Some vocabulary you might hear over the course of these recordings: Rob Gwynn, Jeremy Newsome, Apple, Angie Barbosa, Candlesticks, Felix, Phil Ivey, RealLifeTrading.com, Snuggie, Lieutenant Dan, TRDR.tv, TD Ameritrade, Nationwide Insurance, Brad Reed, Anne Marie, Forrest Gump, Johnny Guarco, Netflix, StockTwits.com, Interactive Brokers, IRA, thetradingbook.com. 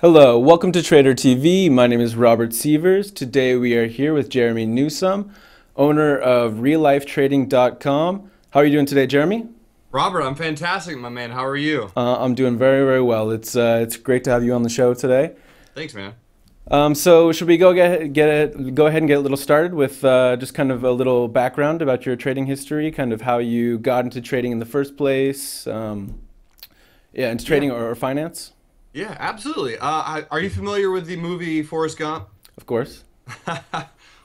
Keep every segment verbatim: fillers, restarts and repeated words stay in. Hello, welcome to Trader T V. My name is Robert Sievers. Today we are here with Jerremy Newsome, owner of real life trading dot com. How are you doing today, Jeremy? Robert, I'm fantastic, my man. How are you? Uh, I'm doing very, very well. It's uh, it's great to have you on the show today. Thanks, man. Um, so should we go get get it? Go ahead and get a little started with uh, just kind of a little background about your trading history, kind of how you got into trading in the first place, um, yeah, into trading yeah. Or, or finance. Yeah, absolutely. Uh, I, are you familiar with the movie Forrest Gump? Of course.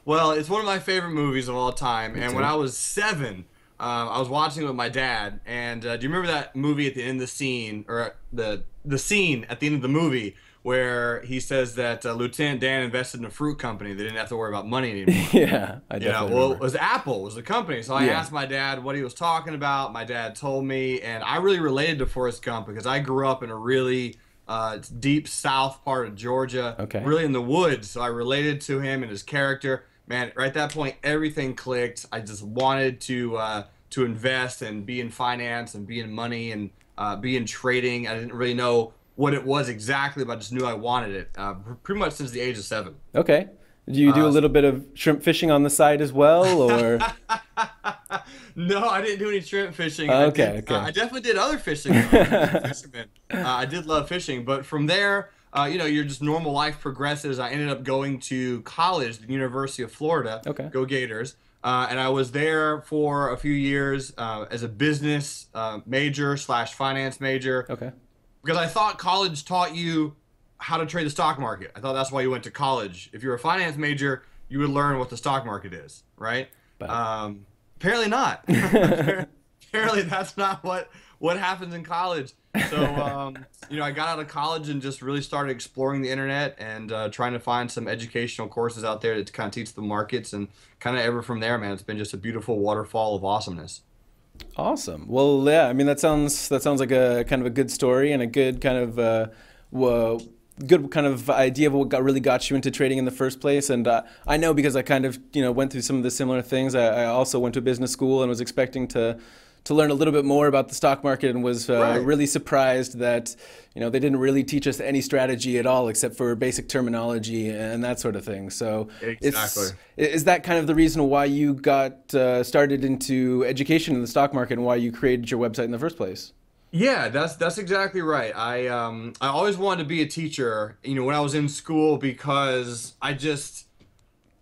Well, it's one of my favorite movies of all time. Me and too. When I was seven. Um, I was watching it with my dad, and uh, do you remember that movie at the end of the scene, or the the scene at the end of the movie where he says that uh, Lieutenant Dan invested in a fruit company? They didn't have to worry about money anymore. Yeah, I definitely you know, well, remember. It was Apple, it was the company. So I yeah. asked my dad what he was talking about. My dad told me, and I really related to Forrest Gump because I grew up in a really uh, deep south part of Georgia, okay. really in the woods. So I related to him and his character. Man, right at that point, everything clicked. I just wanted to uh, to invest and be in finance and be in money and uh, be in trading. I didn't really know what it was exactly, but I just knew I wanted it uh, pretty much since the age of seven. Okay. Do you do uh, a little bit of shrimp fishing on the side as well? Or No, I didn't do any shrimp fishing. Uh, okay, I, did, okay. Uh, I definitely did other fishing. uh, I did love fishing, but from there, Uh, you know, your just normal life progresses. I ended up going to college, the University of Florida. Okay. Go Gators. Uh, and I was there for a few years uh, as a business uh, major slash finance major. Okay. Because I thought college taught you how to trade the stock market. I thought that's why you went to college. If you're a finance major, you would learn what the stock market is, right? But um, apparently not. Apparently that's not what, what happens in college. So, um, you know, I got out of college and just really started exploring the internet and uh, trying to find some educational courses out there to kind of teach the markets, and kind of ever from there, man, it's been just a beautiful waterfall of awesomeness. Awesome. Well, yeah, I mean, that sounds that sounds like a kind of a good story and a good kind of uh, whoa. good kind of idea of what got, really got you into trading in the first place. And uh, I know because I kind of, you know, went through some of the similar things. I, I also went to business school and was expecting to to learn a little bit more about the stock market, and was uh, right. really surprised that, you know, they didn't really teach us any strategy at all except for basic terminology and that sort of thing. So exactly. it's, is that kind of the reason why you got uh, started into education in the stock market and why you created your website in the first place? Yeah, that's that's exactly right. I um I always wanted to be a teacher, you know, when I was in school, because I just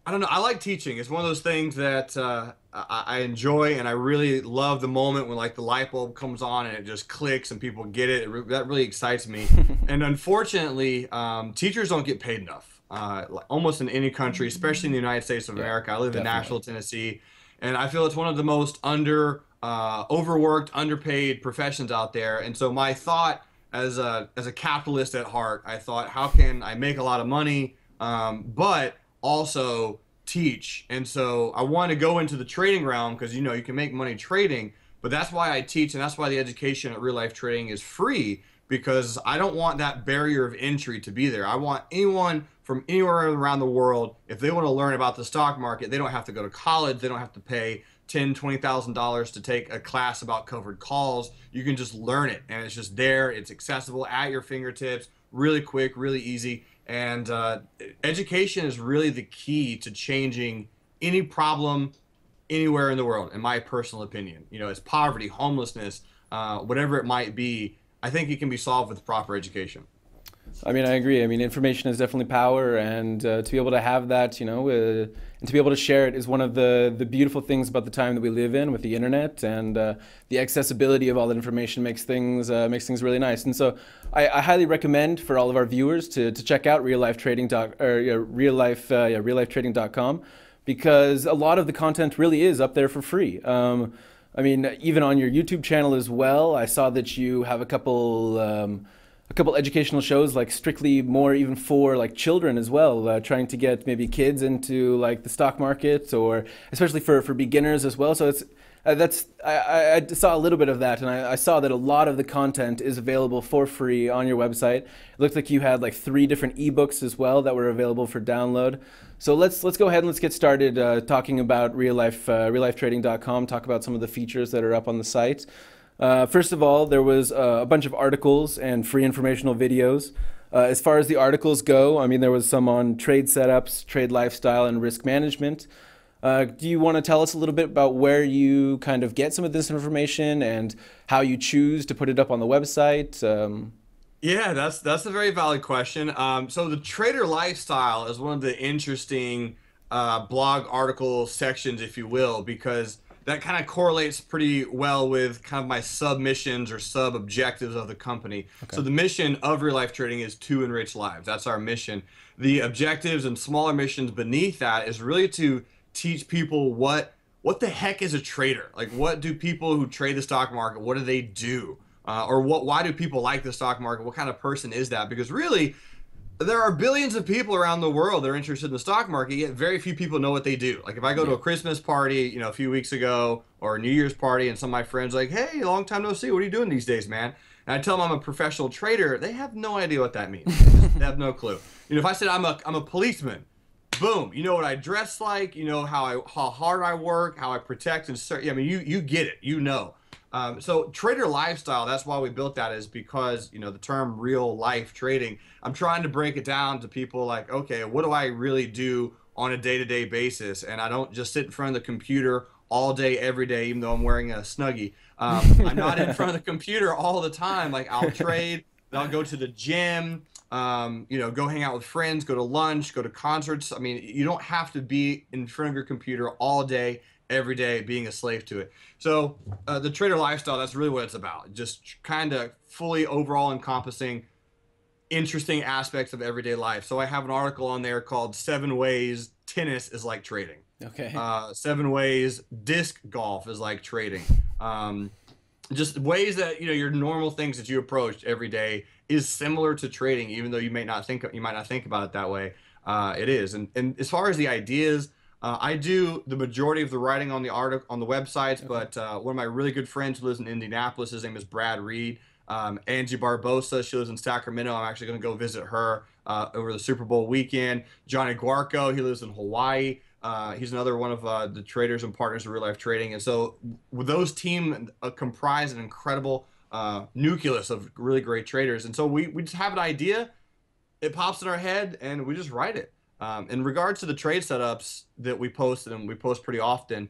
I don't know, I like teaching. It's one of those things that uh I, I enjoy, and I really love the moment when like the light bulb comes on and it just clicks and people get it. It re that really excites me. And unfortunately, um teachers don't get paid enough. Uh almost in any country, especially in the United States of yeah, America. I live definitely. in Nashville, Tennessee, and I feel it's one of the most under Uh, overworked, underpaid professions out there. And so my thought as a, as a capitalist at heart, I thought, how can I make a lot of money, um, but also teach? And so I want to go into the trading realm because, you know, you can make money trading, but that's why I teach, and that's why the education at Real Life Trading is free, because I don't want that barrier of entry to be there. I want anyone from anywhere around the world, if they want to learn about the stock market, they don't have to go to college, they don't have to pay ten, twenty thousand dollars to take a class about covered calls. You can just learn it, and it's just there. It's accessible at your fingertips, really quick, really easy. And uh, education is really the key to changing any problem anywhere in the world, in my personal opinion. You know, it's poverty, homelessness, uh, whatever it might be. I think it can be solved with proper education. I mean, I agree. I mean, information is definitely power, and uh, to be able to have that, you know, uh, and to be able to share it is one of the, the beautiful things about the time that we live in with the internet, and uh, the accessibility of all that information makes things uh, makes things really nice. And so I, I highly recommend for all of our viewers to, to check out real life trading dot com, because a lot of the content really is up there for free. Um, I mean, even on your YouTube channel as well, I saw that you have a couple... Um, a couple educational shows, like strictly more even for like children as well, uh, trying to get maybe kids into like the stock market, or especially for, for beginners as well. So it's, uh, that's, I, I saw a little bit of that, and I, I saw that a lot of the content is available for free on your website. It looked like you had like three different ebooks as well that were available for download. So let's, let's go ahead and let's get started uh, talking about real life, uh, real life trading dot com, talk about some of the features that are up on the site. Uh, first of all, there was uh, a bunch of articles and free informational videos. Uh, Uh, as far as the articles go, I mean, there was some on trade setups, trade lifestyle, and risk management. Uh, do you want to tell us a little bit about where you kind of get some of this information and how you choose to put it up on the website? Um, yeah, that's that's a very valid question. Um, so the trader lifestyle is one of the interesting uh, blog article sections, if you will, because that kind of correlates pretty well with kind of my sub-missions or sub-objectives of the company. Okay. So the mission of Real Life Trading is to enrich lives. That's our mission. The objectives and smaller missions beneath that is really to teach people what what the heck is a trader? Like, what do people who trade the stock market, what do they do? Uh, or what? Why do people like the stock market? What kind of person is that? Because really, there are billions of people around the world that are interested in the stock market, yet very few people know what they do. Like if I go to a Christmas party, you know, a few weeks ago, or a New Year's party, and some of my friends are like, hey, long time no see, what are you doing these days, man? And I tell them I'm a professional trader, they have no idea what that means. They have no clue. You know, if I said I'm a, I'm a policeman, boom, you know what I dress like, you know how, I, how hard I work, how I protect and serve. I mean, you, you get it, you know. Um, so trader lifestyle, that's why we built that, is because, you know, the term real life trading, I'm trying to break it down to people like, okay, what do I really do on a day-to-day basis? And I don't just sit in front of the computer all day, every day, even though I'm wearing a Snuggie. Um, I'm not in front of the computer all the time. Like I'll trade, then I'll go to the gym, um, you know, go hang out with friends, go to lunch, go to concerts. I mean, you don't have to be in front of your computer all day, every day, being a slave to it. So uh, the trader lifestyle, that's really what it's about. Just kind of fully overall encompassing interesting aspects of everyday life. So I have an article on there called Seven Ways Tennis is Like Trading. Okay. Uh, seven Ways Disc Golf is Like Trading. Um, just ways that, you know, your normal things that you approach every day is similar to trading, even though you may not think, you might not think about it that way. Uh, it is. And, and as far as the ideas, Uh, I do the majority of the writing on the article on the websites, okay. but uh, one of my really good friends who lives in Indianapolis, his name is Brad Reed. Um, Angie Barbosa, she lives in Sacramento. I'm actually going to go visit her uh, over the Super Bowl weekend. Johnny Guarco, he lives in Hawaii. Uh, he's another one of uh, the traders and partners of Real Life Trading. And so those team uh, comprise an incredible uh, nucleus of really great traders. And so we, we just have an idea. It pops in our head and we just write it. Um, in regards to the trade setups that we post, and we post pretty often,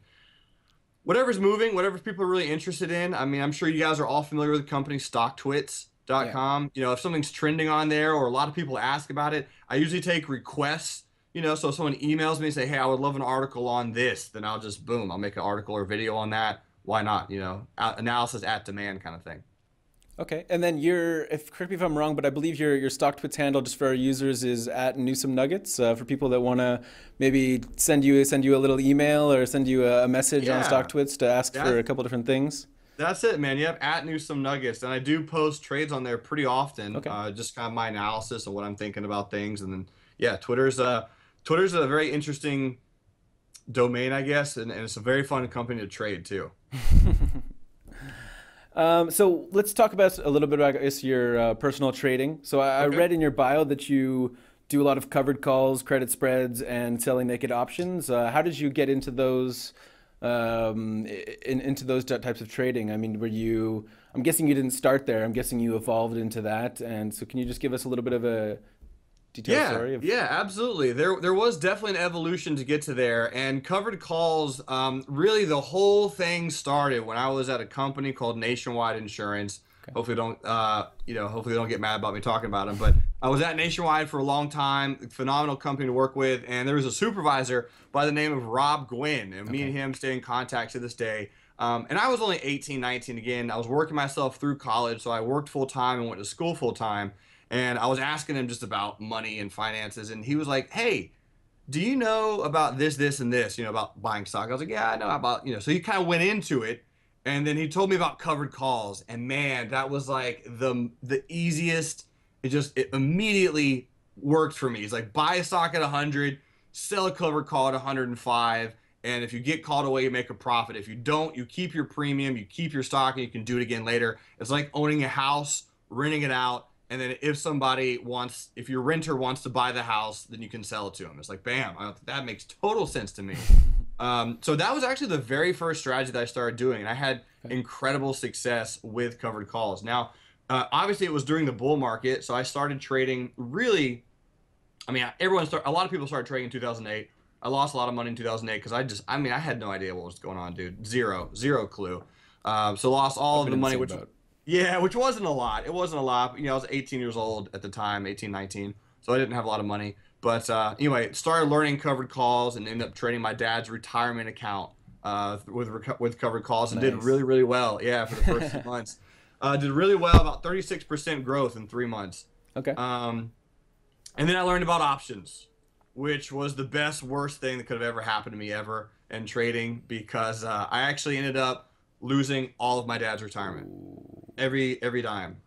whatever's moving, whatever people are really interested in. I mean, I'm sure you guys are all familiar with the company Stock Twits dot com. Yeah. You know, if something's trending on there or a lot of people ask about it, I usually take requests. You know, so if someone emails me and say, hey, I would love an article on this, then I'll just, boom, I'll make an article or video on that. Why not? You know, analysis at demand kind of thing. Okay, and then your, if, correct me if I'm wrong, but I believe your, your StockTwits handle just for our users is at Newsome Nuggets, uh, for people that want to maybe send you send you a little email or send you a message yeah. on StockTwits to ask that's, for a couple different things. That's it, man. Yep, at Newsome Nuggets, and I do post trades on there pretty often. Okay. Uh, just kind of my analysis of what I'm thinking about things, and then yeah, Twitter's uh Twitter's a very interesting domain, I guess, and, and it's a very fun company to trade too. Um, so let's talk about a little bit about I guess, your uh, personal trading. So I, okay. I read in your bio that you do a lot of covered calls, credit spreads, and selling naked options. Uh, how did you get into those um, in, into those types of trading? I mean, were you? I'm guessing you didn't start there. I'm guessing you evolved into that. And so, can you just give us a little bit of a detailed yeah, story? Of yeah, absolutely. There, there was definitely an evolution to get to there. And covered calls, um, really the whole thing started when I was at a company called Nationwide Insurance. Okay. Hopefully don't, uh, you know, hopefully don't get mad about me talking about them. But I was at Nationwide for a long time, phenomenal company to work with. And there was a supervisor by the name of Rob Gwynn. And okay. me and him stay in contact to this day. Um, and I was only eighteen, nineteen again. I was working myself through college. So I worked full time and went to school full time. And I was asking him just about money and finances. And he was like, hey, do you know about this, this, and this, you know, about buying stock? I was like, yeah, I know about, you know, so he kind of went into it. And then he told me about covered calls. And man, that was like the, the easiest. It just, it immediately worked for me. He's like, buy a stock at one hundred, sell a covered call at one hundred five. And if you get called away, you make a profit. If you don't, you keep your premium, you keep your stock, and you can do it again later. It's like owning a house, renting it out. And then if somebody wants, if your renter wants to buy the house, then you can sell it to them. It's like, bam, I, that makes total sense to me. Um, so that was actually the very first strategy that I started doing. And I had incredible success with covered calls. Now, Uh, obviously, it was during the bull market, so I started trading really, I mean, everyone started, a lot of people started trading in two thousand eight. I lost a lot of money in two thousand eight because I just, I mean, I had no idea what was going on, dude. Zero, zero clue. Um, so lost all of the money, which, yeah, which wasn't a lot. It wasn't a lot. You know, I was eighteen years old at the time, eighteen, nineteen. So I didn't have a lot of money. But uh, anyway, started learning covered calls and ended up trading my dad's retirement account uh, with with covered calls and nice. Did really, really well. Yeah, for the first few months. Uh, did really well, about thirty-six percent growth in three months. Okay. Um, and then I learned about options, which was the best, worst thing that could have ever happened to me ever in trading, because uh, I actually ended up losing all of my dad's retirement, every every dime,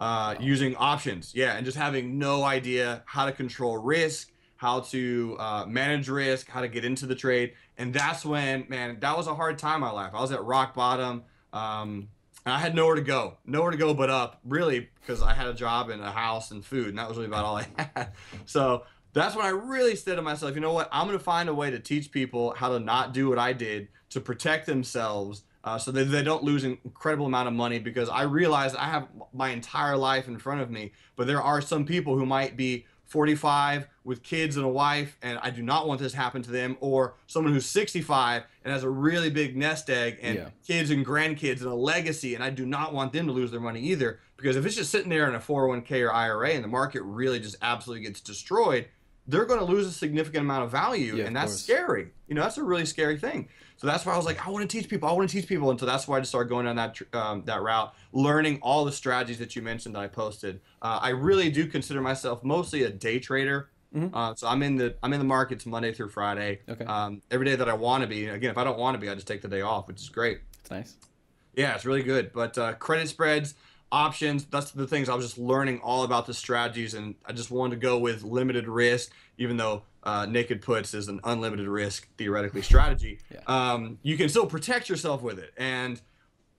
uh, wow. using options, yeah, and just having no idea how to control risk, how to uh, manage risk, how to get into the trade. And that's when, man, that was a hard time in my life. I was at rock bottom, um, and I had nowhere to go, nowhere to go but up, really, because I had a job and a house and food, and that was really about all I had. So that's when I really said to myself, you know what, I'm going to find a way to teach people how to not do what I did, to protect themselves uh, so that they don't lose an incredible amount of money, because I realized I have my entire life in front of me, but there are some people who might be forty-five with kids and a wife, and I do not want this to happen to them, or someone who's sixty-five and has a really big nest egg and yeah. kids and grandkids and a legacy, and I do not want them to lose their money either, because if it's just sitting there in a four oh one K or I R A and the market really just absolutely gets destroyed, they're going to lose a significant amount of value, yeah, and that's scary. You know, that's a really scary thing. So that's why I was like, I want to teach people. I want to teach people, and so that's why I just started going down that um, that route, learning all the strategies that you mentioned that I posted. Uh, I really do consider myself mostly a day trader. Mm-hmm. uh, so I'm in the I'm in the markets Monday through Friday. Okay. Um, every day that I want to be. Again, if I don't want to be, I just take the day off, which is great. It's nice. Yeah, it's really good. But uh, credit spreads, options, that's the things I was just learning all about the strategies, and I just wanted to go with limited risk, even though uh, naked puts is an unlimited risk theoretically strategy. Yeah. Um, you can still protect yourself with it. And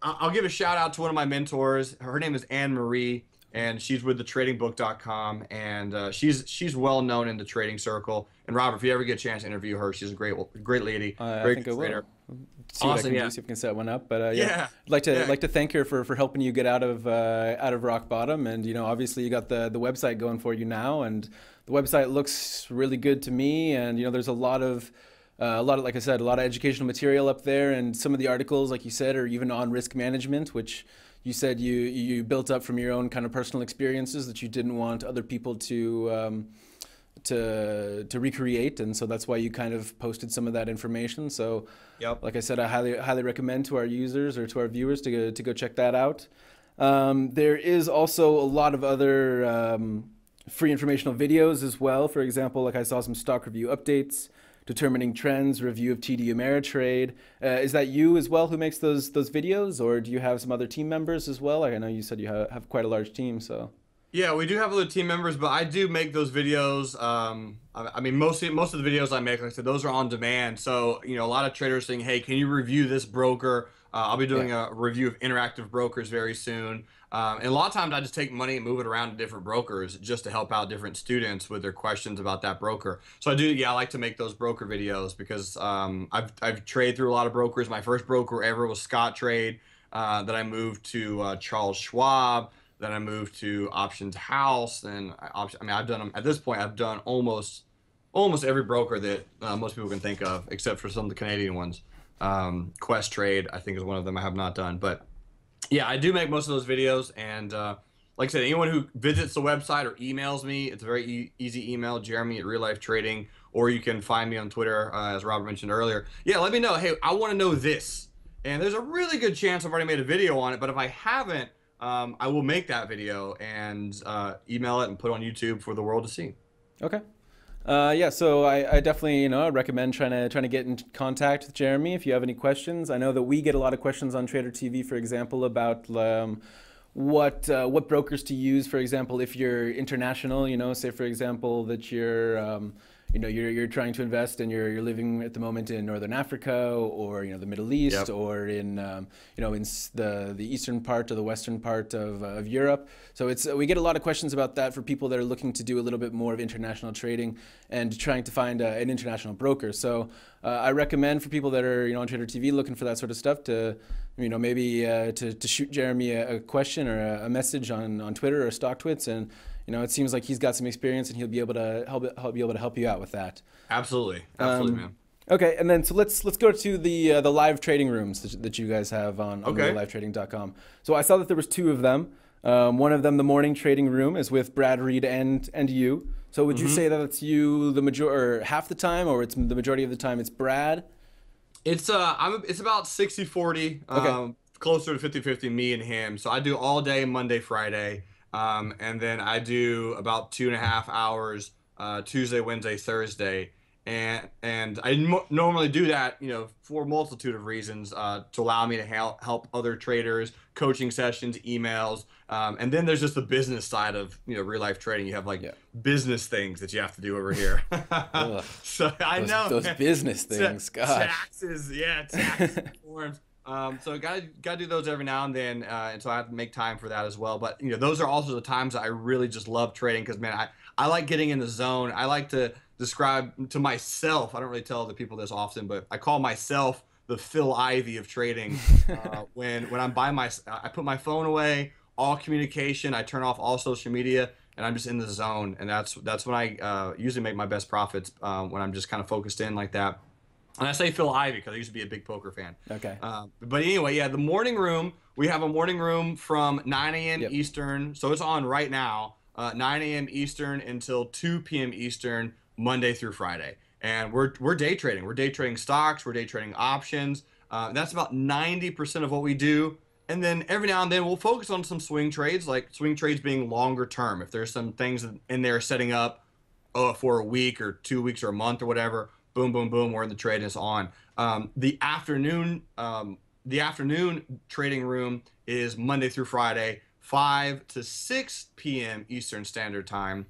I'll give a shout out to one of my mentors. Her name is Anne Marie, and she's with the trading book dot com, and uh, she's she's well known in the trading circle. And Robert, if you ever get a chance to interview her, she's a great great lady. Uh, very I think good I will. Trader. See awesome, what I can yeah. do, see if we can set one up. But uh, yeah, yeah. I'd like to yeah. like to thank her for for helping you get out of uh, out of rock bottom, and you know, obviously you got the the website going for you now, and the website looks really good to me. And you know, there's a lot of uh, a lot of like I said, a lot of educational material up there, and some of the articles, like you said, are even on risk management, which you said you you built up from your own kind of personal experiences that you didn't want other people to. Um, to to recreate, and so that's why you kind of posted some of that information. So yep. like I said, I highly highly recommend to our users or to our viewers to go to go check that out. Um, there is also a lot of other um, free informational videos as well. For example, like I saw some stock review updates, determining trends, review of T D Ameritrade. Uh, is that you as well who makes those those videos, or do you have some other team members as well? Like I know you said you have, have quite a large team, so. Yeah, we do have other team members, but I do make those videos. Um, I, I mean, mostly most of the videos I make, like I said, those are on demand. So, you know, a lot of traders saying, hey, can you review this broker? Uh, I'll be doing yeah. a review of Interactive Brokers very soon. Um, and a lot of times I just take money and move it around to different brokers just to help out different students with their questions about that broker. So I do, yeah, I like to make those broker videos because um, I've, I've traded through a lot of brokers. My first broker ever was Scottrade. Uh, then I moved to uh, Charles Schwab. Then I moved to Options House, and I, I mean, I've done them at this point. I've done almost, almost every broker that uh, most people can think of, except for some of the Canadian ones. Um, Quest Trade, I think, is one of them I have not done. But yeah, I do make most of those videos. And uh, like I said, anyone who visits the website or emails me, it's a very e easy email: Jeremy at Real Life Trading, or you can find me on Twitter, uh, as Robert mentioned earlier. Yeah, let me know. Hey, I want to know this, and there's a really good chance I've already made a video on it. But if I haven't, Um, I will make that video and uh, email it and put it on YouTube for the world to see. Okay. Uh, yeah, so I, I definitely, you know, recommend trying to trying to get in contact with Jeremy if you have any questions. I know that we get a lot of questions on Trader T V, for example, about um, what uh, what brokers to use. For example, if you're international, you know, say for example that you're um, you know, you're you're trying to invest and you're you're living at the moment in Northern Africa or you know the Middle East yep. or in um, you know in the the eastern part or the western part of uh, of Europe. So it's we get a lot of questions about that for people that are looking to do a little bit more of international trading and trying to find uh, an international broker. So uh, I recommend for people that are you know on Trader T V looking for that sort of stuff to you know, maybe uh, to, to shoot Jeremy a, a question or a, a message on, on Twitter or StockTwits, and you know, it seems like he's got some experience and he'll be able to help, help be able to help you out with that. Absolutely, absolutely, um, man. Okay, and then so let's let's go to the uh, the live trading rooms that, that you guys have on, on okay. Real Life Trading dot com. So I saw that there was two of them. Um, one of them, the morning trading room, is with Brad Reed and and you. So would mm-hmm. you say that it's you the major or half the time, or it's the majority of the time it's Brad? It's uh, I'm it's about sixty forty, okay. um, closer to fifty fifty, me and him. So I do all day Monday, Friday, um, and then I do about two and a half hours uh, Tuesday, Wednesday, Thursday. And and I mo normally do that, you know, for a multitude of reasons, uh, to allow me to help help other traders, coaching sessions, emails, um, and then there's just the business side of you know real life trading. You have like yeah. business things that you have to do over here. So I those, know those business things, gosh. Taxes, yeah, taxes, forms. Um, so gotta gotta do those every now and then, uh, and so I have to make time for that as well. But you know, those are also the times that I really just love trading because man, I I like getting in the zone. I like to describe to myself, I don't really tell the people this often, but I call myself the Phil Ivey of trading. Uh, when when I'm by my, I put my phone away, all communication, I turn off all social media, and I'm just in the zone. And that's that's when I uh, usually make my best profits, uh, when I'm just kind of focused in like that. And I say Phil Ivey because I used to be a big poker fan. Okay. Uh, but anyway, yeah, the morning room, we have a morning room from nine A M Yep. Eastern, so it's on right now, uh, nine A M Eastern until two P M Eastern, Monday through Friday, and we're we're day trading. We're day trading stocks. We're day trading options. Uh, that's about ninety percent of what we do. And then every now and then we'll focus on some swing trades, like swing trades being longer term. If there's some things in there setting up uh, for a week or two weeks or a month or whatever, boom, boom, boom, we're in the trade and it's on. Um, the afternoon, um, the afternoon trading room is Monday through Friday, five to six P M Eastern Standard Time,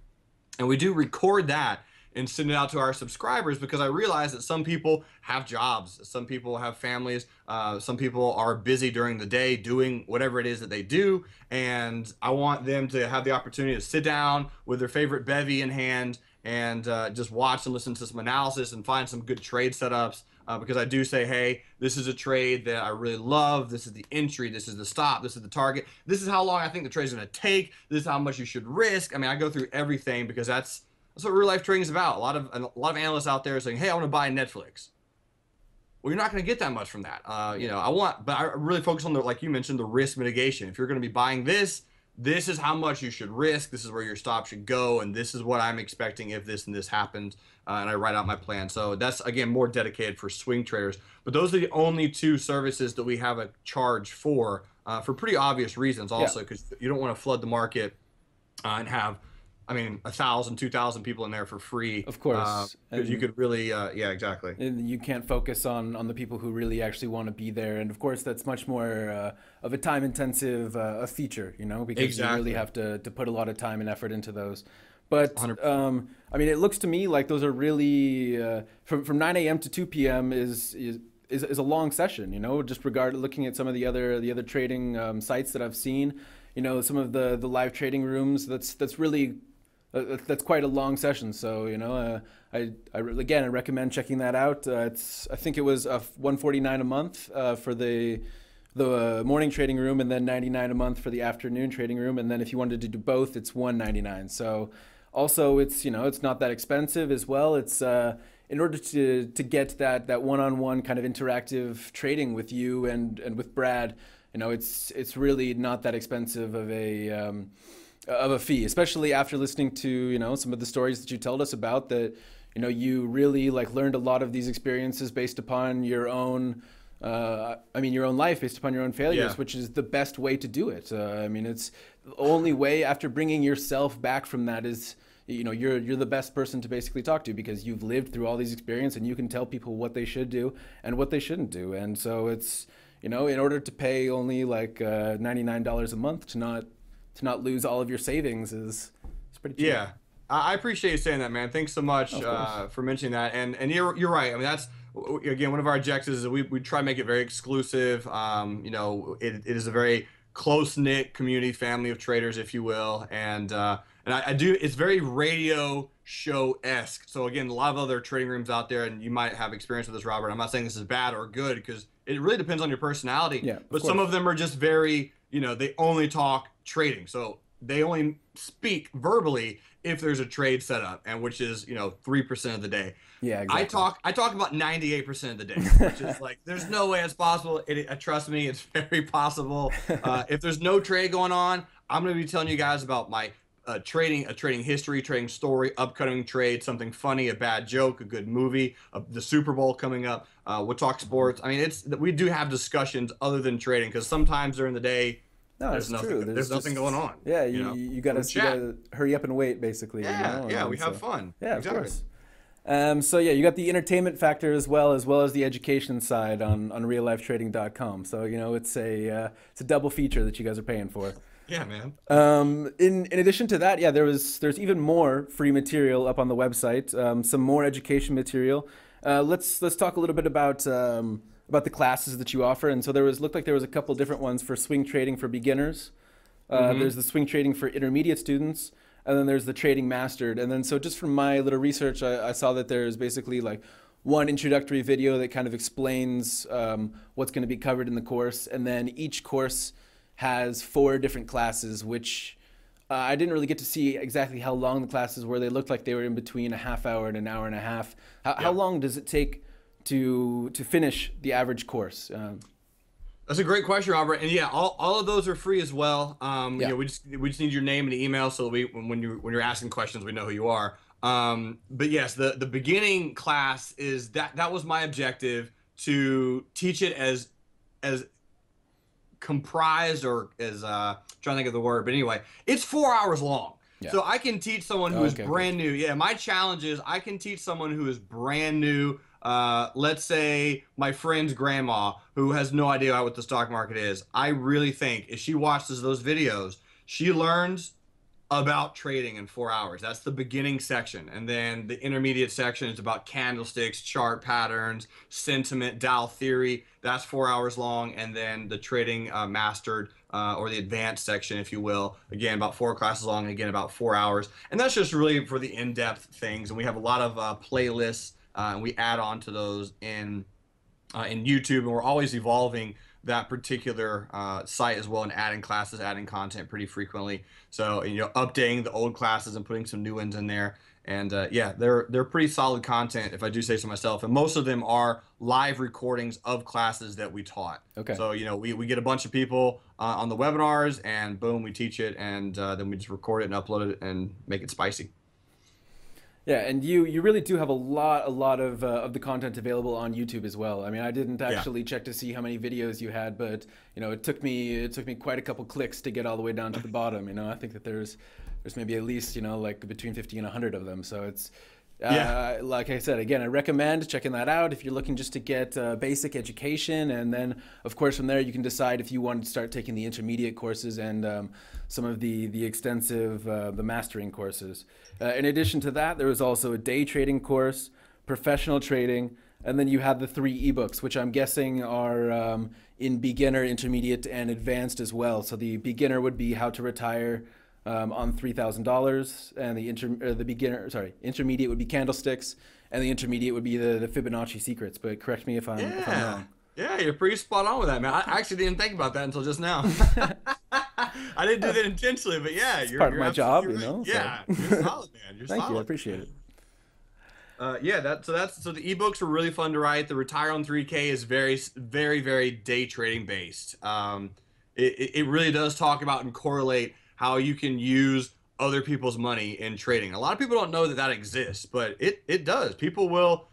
and we do record that and send it out to our subscribers because I realize that some people have jobs, some people have families, uh, some people are busy during the day doing whatever it is that they do, and I want them to have the opportunity to sit down with their favorite bevy in hand and uh, just watch and listen to some analysis and find some good trade setups, uh, because I do say, hey, this is a trade that I really love, this is the entry, this is the stop, this is the target, this is how long I think the trade's gonna take, this is how much you should risk. I mean, I go through everything because that's That's what real life trading is about. A lot of a lot of analysts out there are saying, "Hey, I want to buy Netflix." Well, you're not going to get that much from that. Uh, you know, I want, but I really focus on the, like you mentioned, the risk mitigation. If you're going to be buying this, this is how much you should risk. This is where your stop should go, and this is what I'm expecting if this and this happens. Uh, and I write out my plan. So that's again more dedicated for swing traders. But those are the only two services that we have a charge for, uh, for pretty obvious reasons. Also, because yeah. you don't want to flood the market uh, and have. I mean, a thousand, two thousand people in there for free. Of course, uh, you could really, uh, yeah, exactly. And you can't focus on on the people who really actually want to be there, and of course, that's much more uh, of a time-intensive uh, a feature, you know, because exactly. you really have to to put a lot of time and effort into those. But um, I mean, it looks to me like those are really uh, from from nine A M to two P M is is. Is, is a long session, you know, just regard looking at some of the other the other trading um, sites that I've seen, you know, some of the the live trading rooms, that's that's really uh, that's quite a long session. So, you know, uh, I, I again, I recommend checking that out. Uh, it's I think it was uh, one forty-nine a month uh, for the the morning trading room, and then ninety-nine a month for the afternoon trading room, and then if you wanted to do both, it's one ninety-nine. So also, it's, you know, it's not that expensive as well. It's uh in order to to get that that one-on-one kind of interactive trading with you and and with Brad, you know, it's it's really not that expensive of a um, of a fee, especially after listening to, you know, some of the stories that you told us about that, you know, you really like learned a lot of these experiences based upon your own uh, I mean your own life, based upon your own failures, yeah. which is the best way to do it. Uh, I mean, it's the only way after bringing yourself back from that is, you know, you're you're the best person to basically talk to because you've lived through all these experiences and you can tell people what they should do and what they shouldn't do. And so it's, you know, in order to pay only like uh, ninety-nine dollars a month to not to not lose all of your savings is it's pretty cheap. Yeah, I appreciate you saying that, man. Thanks so much uh, for mentioning that. And and you're you're right. I mean, that's again one of our objectives is that we we try to make it very exclusive. Um, you know, it it is a very close knit community, family of traders, if you will, and. Uh, And I, I do, it's very radio show-esque. So again, a lot of other trading rooms out there, and you might have experience with this, Robert. I'm not saying this is bad or good, because it really depends on your personality. Yeah, but some of them are just very, you know, they only talk trading. So they only speak verbally if there's a trade set up, and which is, you know, three percent of the day. Yeah, exactly. I talk, I talk about ninety-eight percent of the day, which is like, there's no way it's possible. It, it, trust me, it's very possible. Uh, if there's no trade going on, I'm going to be telling you guys about my uh, trading, a trading history, trading story, upcoming trade, something funny, a bad joke, a good movie, uh, the Super Bowl coming up. Uh, we'll talk sports. I mean, it's, we do have discussions other than trading, because sometimes during the day, No, there's nothing, true. There's, there's nothing just, going on. Yeah, you, you, know? you, gotta, you gotta hurry up and wait, basically. Yeah, you know? yeah, and we so, have fun. Yeah, exactly. Of course. Um, so yeah, you got the entertainment factor as well, as well as the education side on, on real life trading dot com. So, you know, it's a, uh, it's a double feature that you guys are paying for. Yeah, man. Um, in, in addition to that, yeah, there was, there's even more free material up on the website, um, some more education material. Uh, let's, let's talk a little bit about... Um, about the classes that you offer. And so there was, looked like there was a couple different ones for swing trading for beginners. Uh, mm-hmm. There's the swing trading for intermediate students, and then there's the trading mastered. And then, so just from my little research, I, I saw that there's basically like one introductory video that kind of explains um, what's gonna be covered in the course. And then each course has four different classes, which uh, I didn't really get to see exactly how long the classes were. They looked like they were in between a half hour and an hour and a half. How, yeah. how long does it take to to finish the average course? Um, That's a great question, Robert. And yeah, all, all of those are free as well. Um, yeah. you know, we just we just need your name and email, so we when, when you when you're asking questions, we know who you are. Um, but yes, the the beginning class is that that was my objective, to teach it as as comprised or as uh, I'm trying to think of the word, but anyway, it's four hours long. Yeah. So I can teach someone who oh, is okay, brand okay. new. Yeah, my challenge is I can teach someone who is brand new. Uh, let's say my friend's grandma, who has no idea what the stock market is. I really think if she watches those videos, she learns about trading in four hours. That's the beginning section. And then the intermediate section is about candlesticks, chart patterns, sentiment, Dow theory. That's four hours long. And then the trading uh, mastered uh, or the advanced section, if you will, again, about four classes long, and again, about four hours. And that's just really for the in-depth things. And we have a lot of uh, playlists. Uh, and we add on to those in uh, in YouTube, and we're always evolving that particular uh, site as well, and adding classes, adding content pretty frequently. So, and, you know, updating the old classes and putting some new ones in there. And uh, yeah, they're they're pretty solid content, if I do say so myself. And most of them are live recordings of classes that we taught. Okay. So, you know, we we get a bunch of people uh, on the webinars, and boom, we teach it, and uh, then we just record it and upload it and make it spicy. Yeah, and you you really do have a lot a lot of uh, of the content available on YouTube as well. I mean, I didn't actually yeah. check to see how many videos you had, but you know, it took me it took me quite a couple clicks to get all the way down to the bottom. You know, I think that there's there's maybe at least, you know, like between fifty and a hundred of them. So it's uh, yeah. like I said, again, I recommend checking that out if you're looking just to get uh, basic education, and then of course from there you can decide if you want to start taking the intermediate courses and um, some of the the extensive uh, the mastering courses. Uh, in addition to that, there was also a day trading course, professional trading, and then you have the three ebooks, which I'm guessing are um, in beginner, intermediate, and advanced as well. So the beginner would be How to Retire um, on three thousand dollars, and the inter or the beginner, sorry, intermediate would be Candlesticks, and the intermediate would be the, the Fibonacci Secrets. But correct me if I'm, yeah. if I'm wrong. Yeah, you're pretty spot on with that, man. I actually didn't think about that until just now. I didn't do that intentionally, but yeah, it's you're part of you're my job, right. you know. Yeah, so. You're solid, man. You're Thank solid. you, I appreciate it. Uh, yeah, that so that's so the ebooks are really fun to write. The Retire on three K is very, very, very day trading based. Um, it it really does talk about and correlate how you can use other people's money in trading. A lot of people don't know that that exists, but it it does. People will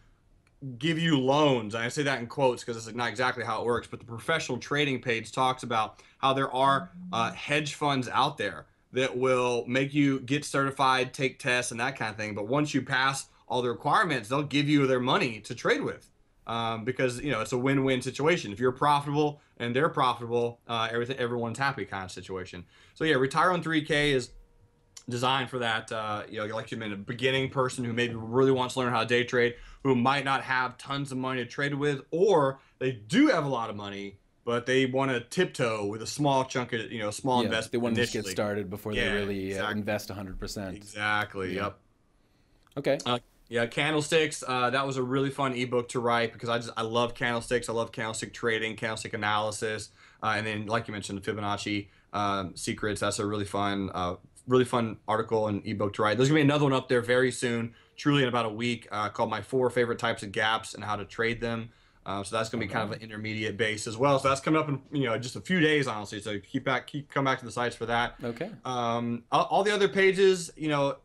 give you loans, and I say that in quotes because it's not exactly how it works, but the professional trading page talks about how there are uh, hedge funds out there that will make you get certified, take tests, and that kind of thing. But once you pass all the requirements, they'll give you their money to trade with, um, because, you know, it's a win-win situation. If you're profitable and they're profitable, uh, everything, everyone's happy kind of situation. So yeah, Retire on three K is designed for that, uh, you know, like you mean, a beginning person who maybe really wants to learn how to day trade, who might not have tons of money to trade with, or they do have a lot of money but they want to tiptoe with a small chunk of, you know, small yeah, investment. They want to get started before yeah, they really exactly. uh, invest one hundred percent. Exactly. Yeah. Yep. Okay. Uh, yeah, candlesticks. Uh, that was a really fun ebook to write because I just I love candlesticks. I love candlestick trading, candlestick analysis, uh, and then like you mentioned, the Fibonacci um, secrets. That's a really fun, uh, really fun article and ebook to write. There's gonna be another one up there very soon, truly in about a week, uh, called "My Four Favorite Types of Gaps and How to Trade Them." Uh, so that's going to be kind of an intermediate base as well. So that's coming up in you know just a few days, honestly. So keep back, keep come back to the sites for that. Okay. Um, all, all the other pages, you know,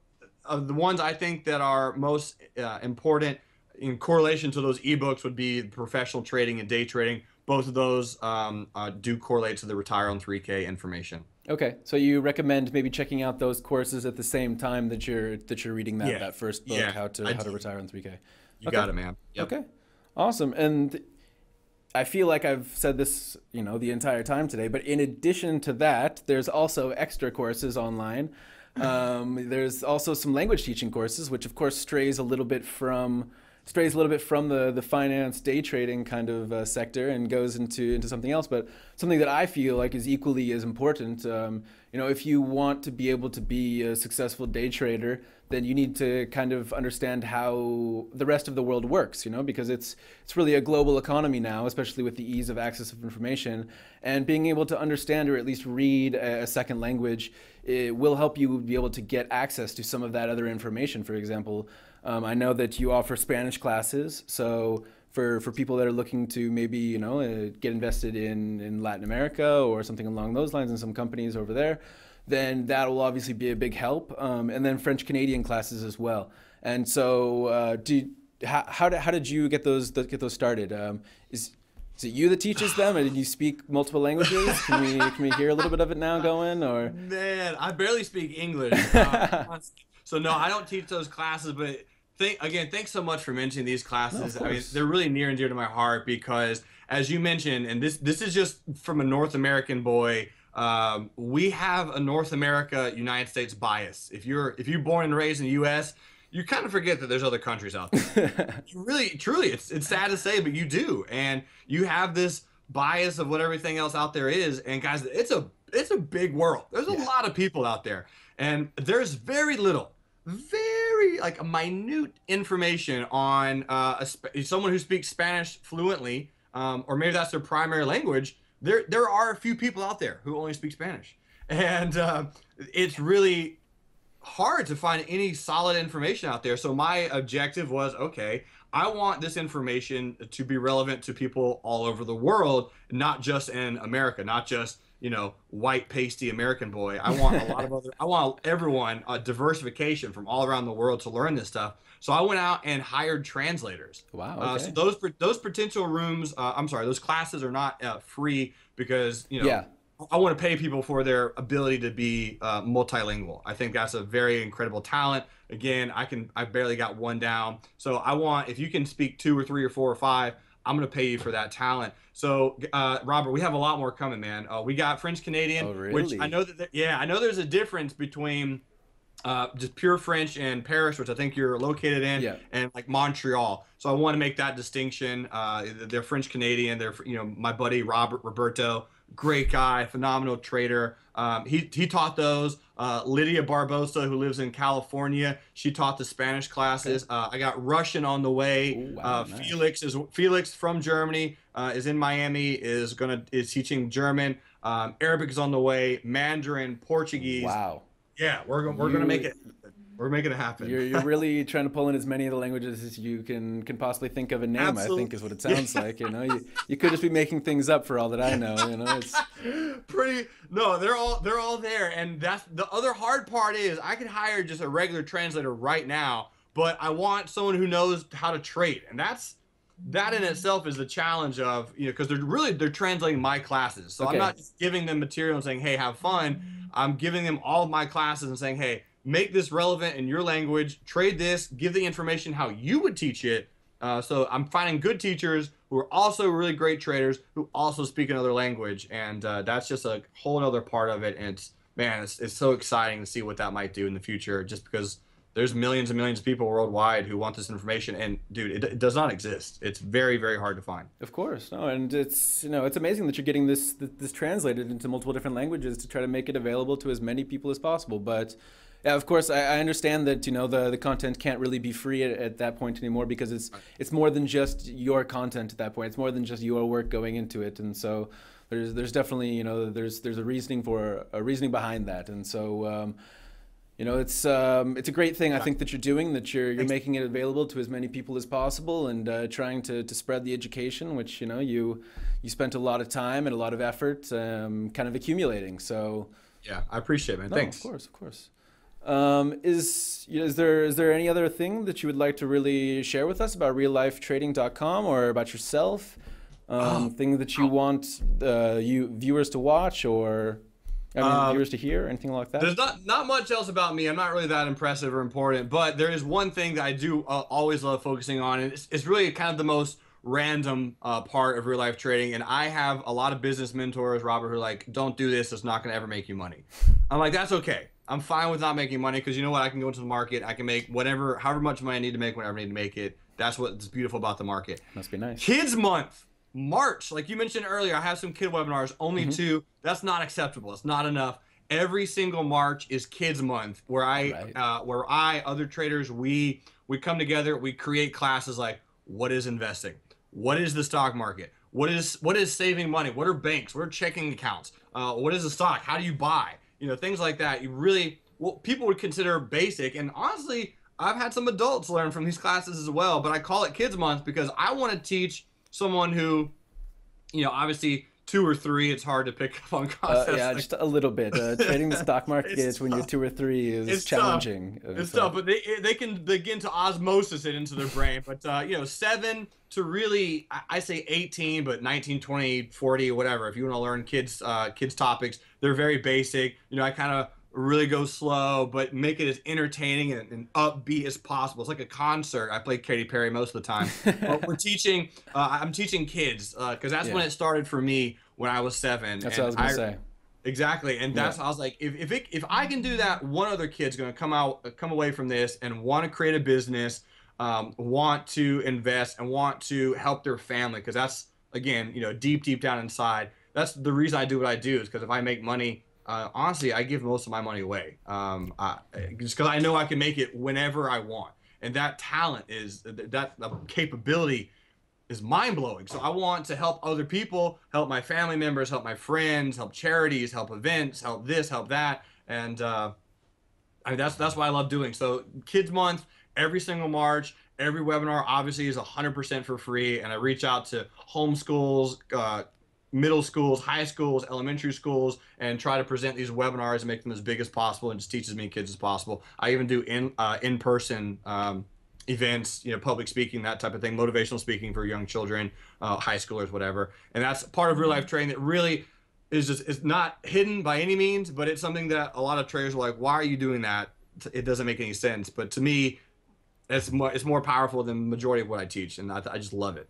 of the ones I think that are most uh, important in correlation to those ebooks would be professional trading and day trading. Both of those um, uh, do correlate to the Retire on three K information. Okay, so you recommend maybe checking out those courses at the same time that you're that you're reading that yeah. that first book, yeah. how to I how do. to retire on three K. You okay. got it, man. Yep. Okay. Awesome. And I feel like I've said this, you know, the entire time today, but in addition to that, there's also extra courses online. Um, there's also some language teaching courses, which of course strays a little bit from strays a little bit from the, the finance day trading kind of uh, sector and goes into, into something else, but something that I feel like is equally as important. Um, you know, if you want to be able to be a successful day trader, then you need to kind of understand how the rest of the world works, you know, because it's it's really a global economy now, especially with the ease of access of information. And being able to understand or at least read a, a second language, it will help you be able to get access to some of that other information. For example, um, I know that you offer Spanish classes, so for, for people that are looking to maybe, you know, uh, get invested in, in Latin America or something along those lines in some companies over there, then that will obviously be a big help. Um, and then French Canadian classes as well. And so, uh, do you, how, how did how did you get those get those started? Um, is is it you that teaches them, or did you speak multiple languages? Can we can we hear a little bit of it now going? Or man, I barely speak English, uh, so no, I don't teach those classes. But th again, thanks so much for mentioning these classes. No, I mean, they're really near and dear to my heart because, as you mentioned, and this this is just from a North American boy. Um, we have a North America, United States bias. If you're if you're born and raised in the U S, you kind of forget that there's other countries out there. You really, truly, it's it's sad to say, but you do, and you have this bias of what everything else out there is. And guys, it's a it's a big world. There's a yeah. lot of people out there, and there's very little, very like a minute information on uh, a, someone who speaks Spanish fluently, um, or maybe that's their primary language. There, there are a few people out there who only speak Spanish, and uh, it's really hard to find any solid information out there. So my objective was, okay, I want this information to be relevant to people all over the world, not just in America, not just, you know, white pasty American boy. I want a lot of other, I want everyone a diversification from all around the world to learn this stuff. So I went out and hired translators. Wow. Okay. Uh, so those those potential rooms, uh, I'm sorry, those classes are not uh, free because, you know, yeah. I want to pay people for their ability to be uh, multilingual. I think that's a very incredible talent. Again, I can I barely got one down. So I want, if you can speak two or three or four or five, I'm going to pay you for that talent. So, uh, Robert, we have a lot more coming, man. Uh, we got French Canadian, oh, really? which I know that, yeah, I know there's a difference between Uh, just pure French and Paris, which I think you're located in, yeah. and like Montreal. So I want to make that distinction. Uh, they're French Canadian. They're, you know, my buddy Robert Roberto, great guy, phenomenal trader. Um, he he taught those. Uh, Lydia Barbosa, who lives in California, she taught the Spanish classes. Okay. Uh, I got Russian on the way. Ooh, wow, uh, nice. Felix is Felix from Germany uh, is in Miami. is gonna is teaching German. Um, Arabic is on the way. Mandarin, Portuguese. Wow. Yeah, we're gonna we're you, gonna make it. We're making it happen. You're, you're really trying to pull in as many of the languages as you can can possibly think of a name. Absolutely. I think is what it sounds yeah. like. You know, you, you could just be making things up for all that I know. You know, it's pretty. No, they're all they're all there, and that's the other hard part is I could hire just a regular translator right now, but I want someone who knows how to trade, and that's that in itself is the challenge of you know because they're really they're translating my classes, so okay. I'm not just giving them material and saying hey have fun. I'm giving them all of my classes and saying, hey, make this relevant in your language, trade this, give the information how you would teach it. Uh, so I'm finding good teachers who are also really great traders who also speak another language. And uh, that's just a whole other part of it. And it's, man, it's, it's so exciting to see what that might do in the future just because There's millions and millions of people worldwide who want this information, and dude, it, it does not exist. It's very, very hard to find. Of course, no, and it's you know it's amazing that you're getting this this translated into multiple different languages to try to make it available to as many people as possible. But yeah, of course, I, I understand that you know the the content can't really be free at, at that point anymore, because it's it's more than just your content at that point. It's more than just your work going into it, and so there's there's definitely you know there's there's a reasoning for a reasoning behind that, and so. Um, You know, it's um, it's a great thing, I think, that you're doing, that you're, you're making it available to as many people as possible, and uh, trying to, to spread the education, which, you know, you you spent a lot of time and a lot of effort um, kind of accumulating. So yeah, I appreciate it, man. No, thanks. Of course, of course. Um, is, you know, is there is there any other thing that you would like to really share with us about real life trading dot com or about yourself? Um, oh, thing that you oh. want uh, you viewers to watch, or... I mean, um, viewers to hear, anything like that? There's not not much else about me. I'm not really that impressive or important, but there is one thing that I do uh, always love focusing on, and it's, it's really kind of the most random uh, part of real life trading. And I have a lot of business mentors, Robert, who are like, don't do this, it's not going to ever make you money. I'm like, that's okay. I'm fine with not making money, because you know what? I can go into the market, I can make whatever, however much money I need to make whenever I need to make it. That's what's beautiful about the market. Must be nice. Kids Month. March, like you mentioned earlier, I have some kid webinars, only mm-hmm. two. That's not acceptable. It's not enough. Every single March is Kids Month, where I, right. uh, where I, other traders, we we come together, we create classes like what is investing, what is the stock market, what is what is saving money, what are banks, what are checking accounts, uh, what is a stock, how do you buy, you know, things like that. You really, well, people would consider basic, and honestly, I've had some adults learn from these classes as well. But I call it Kids Month because I want to teach someone who, you know, obviously two or three, it's hard to pick up on concepts. Uh, yeah, like, just a little bit. Uh, trading the stock market when tough. you're two or three is it's challenging. Tough. It's so. tough, but they, they can begin to osmosis it into their brain. But, uh, you know, seven to really, I, I say eighteen, but nineteen, twenty, forty, whatever. If you want to learn kids, uh, kids topics, they're very basic. You know, I kind of really go slow, but make it as entertaining and, and upbeat as possible. It's like a concert. I play Katy Perry most of the time. But we're teaching, uh, I'm teaching kids, because uh, that's yeah. when it started for me when I was seven. That's and what I was going to say. Exactly. And that's yeah. I was like, if if, it, if I can do that, one other kid's going to come out, come away from this and want to create a business, um, want to invest, and want to help their family. Because that's, again, you know, deep, deep down inside. That's the reason I do what I do, is because if I make money, Uh, honestly, I give most of my money away, um, I, just because I know I can make it whenever I want. And that talent is, that, that capability is mind-blowing. So I want to help other people, help my family members, help my friends, help charities, help events, help this, help that. And uh, I mean, that's, that's what I love doing. So Kids Month, every single March, every webinar obviously is one hundred percent for free. And I reach out to homeschools, uh, middle schools, high schools, elementary schools, and try to present these webinars and make them as big as possible and just teach as many kids as possible. I even do in uh, in-person um, events, you know, public speaking, that type of thing, motivational speaking for young children, uh, high schoolers, whatever. And that's part of real life trading that really is just, it's not hidden by any means, but it's something that a lot of traders are like, why are you doing that? It doesn't make any sense. But to me, it's more, it's more powerful than the majority of what I teach, and I, I just love it.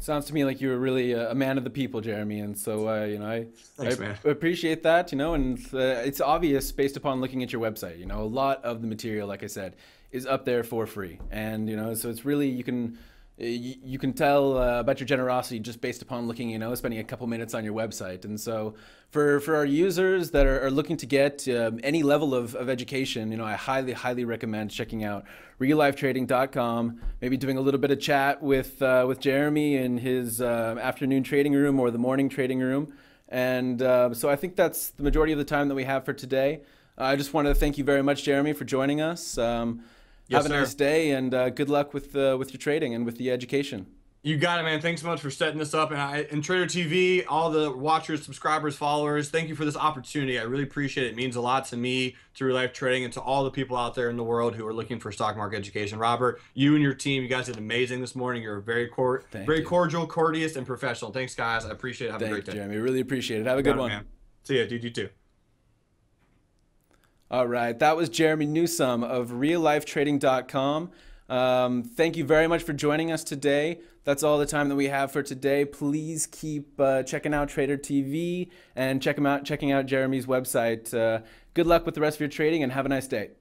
Sounds to me like you're really a man of the people, Jeremy, and so uh, you know I, Thanks, I appreciate that. You know, and uh, it's obvious based upon looking at your website. You know, a lot of the material, like I said, is up there for free, and you know, so it's really you can you, you can tell uh, about your generosity just based upon looking. You know, spending a couple minutes on your website, and so for for our users that are, are looking to get um, any level of, of education, you know, I highly highly recommend checking out real life trading dot com, maybe doing a little bit of chat with uh, with Jeremy in his uh, afternoon trading room or the morning trading room. And uh, so I think that's the majority of the time that we have for today. Uh, I just want to thank you very much, Jeremy, for joining us. Um, yes, have a sir. nice day, and uh, good luck with, uh, with your trading and with the education. You got it, man. Thanks so much for setting this up. And, I, and Trader T V, all the watchers, subscribers, followers, thank you for this opportunity. I really appreciate it. It means a lot to me, to Real Life Trading, and to all the people out there in the world who are looking for stock market education. Robert, you and your team, you guys did amazing this morning. You're very cor thank very you. cordial, courteous, and professional. Thanks, guys. I appreciate it. Have thank a great day. Thank you, Jeremy. Really appreciate it. Have a good got one. It, man. See ya, dude. You too. All right. That was Jeremy Newsome of real life trading dot com. Um, thank you very much for joining us today. That's all the time that we have for today. Please keep uh, checking out Trader T V and check him out, checking out Jeremy's website. Uh, good luck with the rest of your trading, and have a nice day.